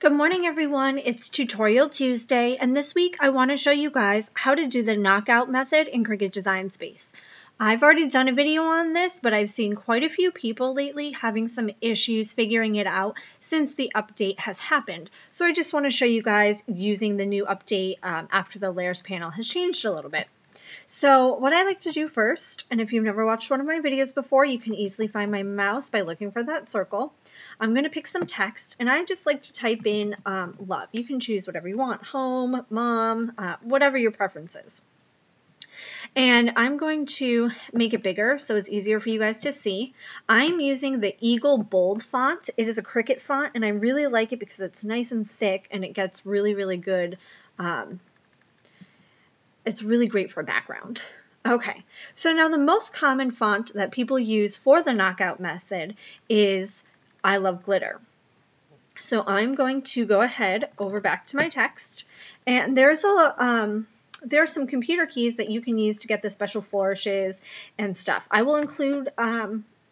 Good morning everyone, it's Tutorial Tuesday, and this week I want to show you guys how to do the knockout method in Cricut Design Space. I've already done a video on this, but I've seen quite a few people lately having some issues figuring it out since the update has happened. So I just want to show you guys using the new update after the layers panel has changed a little bit. So what I like to do first, and if you've never watched one of my videos before, you can easily find my mouse by looking for that circle. I'm going to pick some text, and I just like to type in love. You can choose whatever you want, home, mom, whatever your preference is. And I'm going to make it bigger so it's easier for you guys to see. I'm using the Eagle Bold font. It is a Cricut font, and I really like it because it's nice and thick, and it gets really, really good. It's really great for background. Okay, so now the most common font that people use for the knockout method is I Love Glitter. So I'm going to go ahead over back to my text, and there's a there are some computer keys that you can use to get the special flourishes and stuff. I will include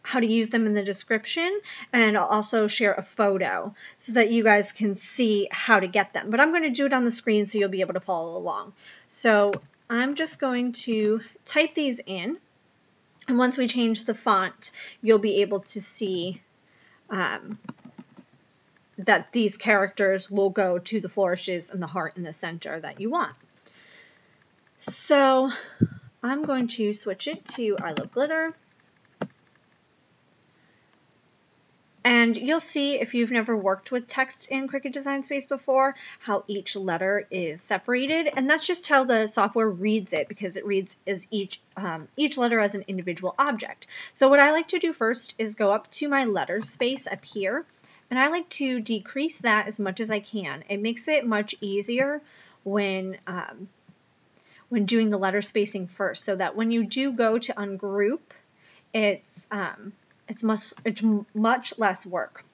how to use them in the description, and I'll also share a photo so that you guys can see how to get them. But I'm going to do it on the screen so you'll be able to follow along. So I'm just going to type these in, and once we change the font, you'll be able to see that these characters will go to the flourishes and the heart in the center that you want. So I'm going to switch it to I Love Glitter. And you'll see, if you've never worked with text in Cricut Design Space before, how each letter is separated. And that's just how the software reads it, because it reads as each letter as an individual object. So what I like to do first is go up to my letter space up here, and I like to decrease that as much as I can. It makes it much easier when doing the letter spacing first, so that when you do go to ungroup, it's much less work.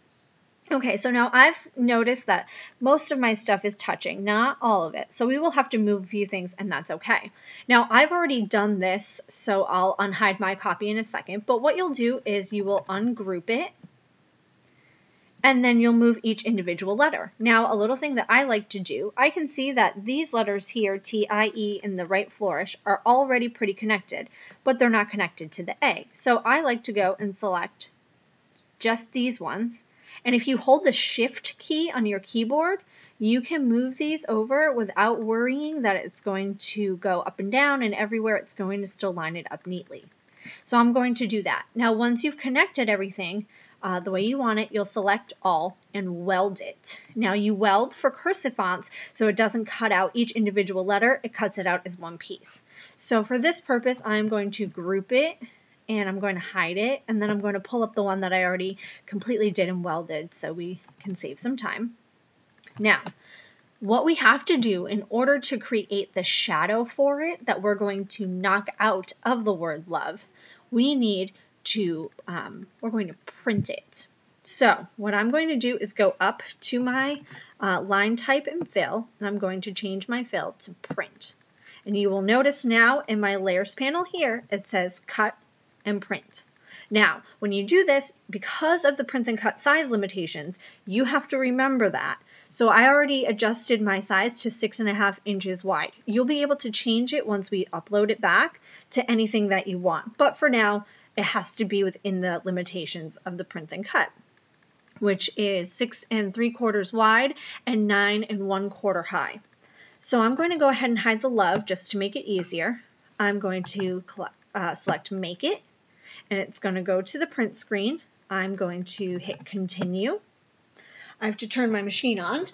Okay, so now I've noticed that most of my stuff is touching, not all of it. So we will have to move a few things, and that's okay. Now I've already done this, so I'll unhide my copy in a second. But what you'll do is you will ungroup it, and then you'll move each individual letter. Now a little thing that I like to do, I can see that these letters here, T, I, E, in the right flourish are already pretty connected, but they're not connected to the A. So I like to go and select just these ones. And if you hold the Shift key on your keyboard, you can move these over without worrying that it's going to go up and down, and everywhere it's going to still line it up neatly. So I'm going to do that. Now once you've connected everything, the way you want it, you'll select all and weld it. Now you weld for cursive fonts, so it doesn't cut out each individual letter, it cuts it out as one piece. So for this purpose, I'm going to group it, and I'm going to hide it, and then I'm going to pull up the one that I already completely did and welded so we can save some time. Now, what we have to do in order to create the shadow for it that we're going to knock out of the word love, we need to, we're going to print it. So what I'm going to do is go up to my line type and fill, and I'm going to change my fill to print. And you will notice now in my layers panel here, it says cut and print. Now, when you do this, because of the print and cut size limitations, you have to remember that. So I already adjusted my size to 6.5 inches wide. You'll be able to change it once we upload it back to anything that you want. But for now, it has to be within the limitations of the print and cut, which is 6 3/4 wide and 9 1/4 high. So I'm going to go ahead and hide the love just to make it easier. I'm going to select make it, and it's going to go to the print screen. I'm going to hit continue. I have to turn my machine on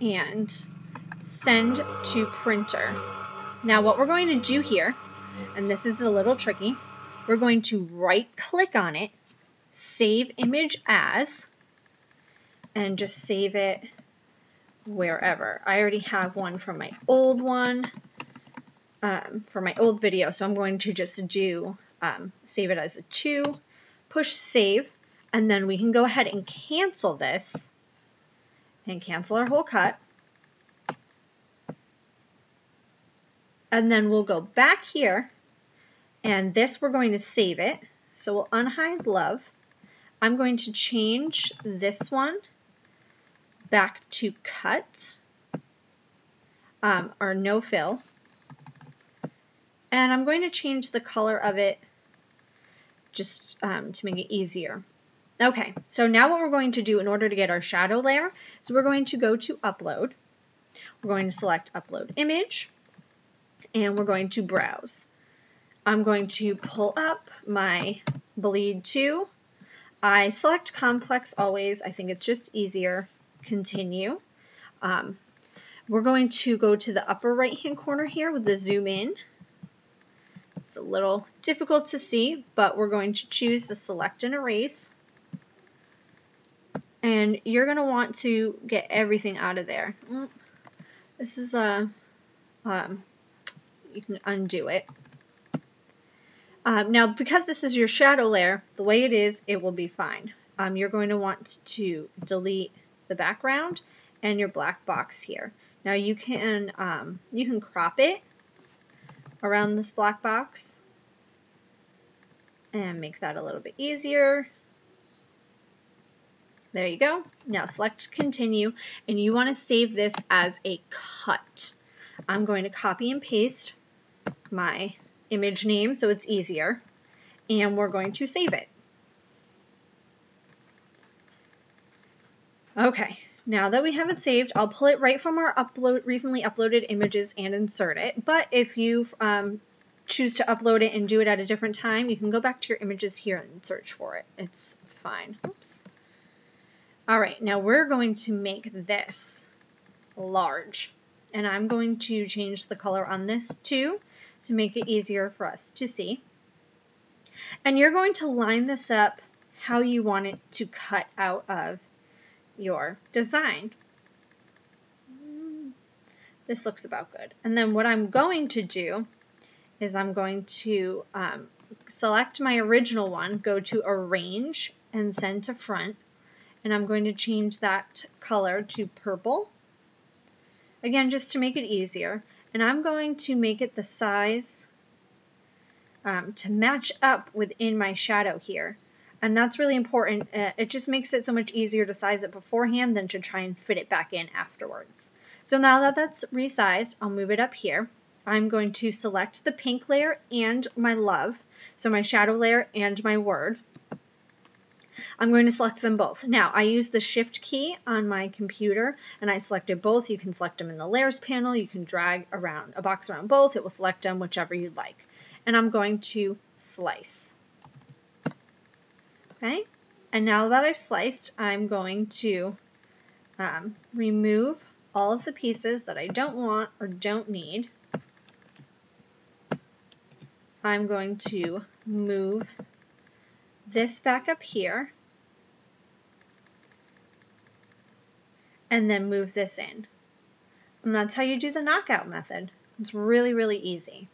and send to printer. Now what we're going to do here, and this is a little tricky, we're going to right-click on it, save image as, and just save it wherever. I already have one from my old one, for my old video, so I'm going to just do save it as a 2, push save, and then we can go ahead and cancel this, and cancel our whole cut. And then we'll go back here, and this we're going to save it. So we'll unhide love. I'm going to change this one back to cut or no fill, and I'm going to change the color of it just to make it easier. Okay, so now what we're going to do in order to get our shadow layer, so we're going to go to upload, we're going to select upload image, and we're going to browse. I'm going to pull up my bleed 2. I select complex always, I think it's just easier. Continue. We're going to go to the upper right hand corner here with the zoom in. It's a little difficult to see, but we're going to choose the select and erase. And you're going to want to get everything out of there. This is a, you can undo it. Now, because this is your shadow layer, the way it is, it will be fine. You're going to want to delete the background and your black box here. Now you can crop it around this black box and make that a little bit easier. There you go. Now select continue, and you want to save this as a cut. I'm going to copy and paste my image name so it's easier, and we're going to save it. Okay, now that we have it saved, I'll pull it right from our recently uploaded images and insert it, but if you choose to upload it and do it at a different time, you can go back to your images here and search for it. It's fine. Oops. All right, now we're going to make this large, and I'm going to change the color on this too to make it easier for us to see. And you're going to line this up how you want it to cut out of your design. This looks about good. And then what I'm going to do is I'm going to select my original one, go to arrange and send to front, and I'm going to change that color to purple. Again, just to make it easier. And I'm going to make it the size to match up within my shadow here. And that's really important. It just makes it so much easier to size it beforehand than to try and fit it back in afterwards. So now that that's resized, I'll move it up here. I'm going to select the pink layer and my love, so my shadow layer and my word. I'm going to select them both. Now, I use the Shift key on my computer, and I selected both. You can select them in the Layers panel. You can drag around a box around both. It will select them, whichever you'd like. And I'm going to slice. Okay, and now that I've sliced, I'm going to remove all of the pieces that I don't want or don't need. I'm going to move this back up here, and then move this in. And that's how you do the knockout method. It's really, really easy.